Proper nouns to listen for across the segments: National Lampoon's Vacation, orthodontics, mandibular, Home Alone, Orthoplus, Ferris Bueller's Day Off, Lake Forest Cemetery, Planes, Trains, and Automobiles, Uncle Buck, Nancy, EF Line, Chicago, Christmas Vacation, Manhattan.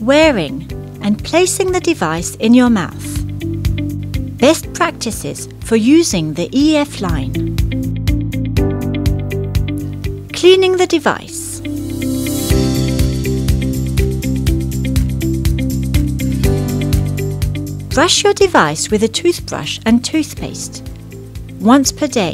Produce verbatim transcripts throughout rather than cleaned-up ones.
wearing and placing the device in your mouth. Best practices for using the E F Line. Cleaning the device. Brush your device with a toothbrush and toothpaste once per day.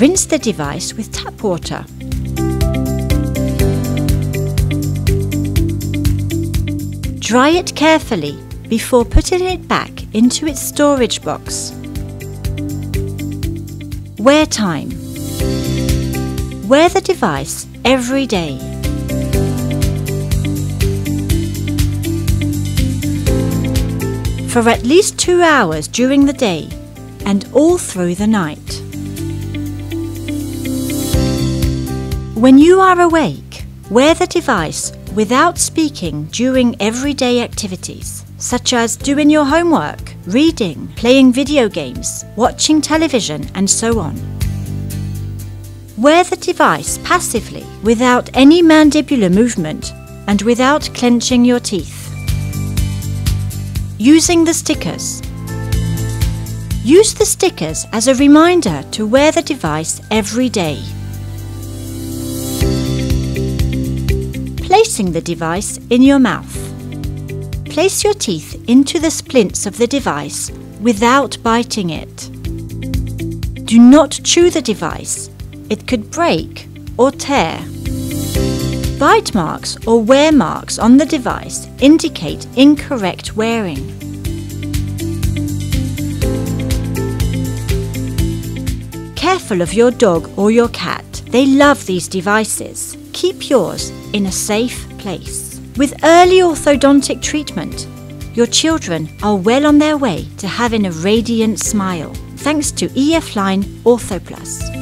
Rinse the device with tap water. Dry it carefully before putting it back into its storage box. Wear time. Wear the device every day. For at least two hours during the day and all through the night. When you are awake, wear the device without speaking during everyday activities, such as doing your homework, reading, playing video games, watching television, and so on. Wear the device passively, without any mandibular movement and without clenching your teeth. Using the stickers. Use the stickers as a reminder to wear the device every day. Placing the device in your mouth. Place your teeth into the splints of the device without biting it. Do not chew the device, it could break or tear. Bite marks or wear marks on the device indicate incorrect wearing. Careful of your dog or your cat, they love these devices. Keep yours in a safe place. With early orthodontic treatment, your children are well on their way to having a radiant smile, thanks to E F Line Orthoplus.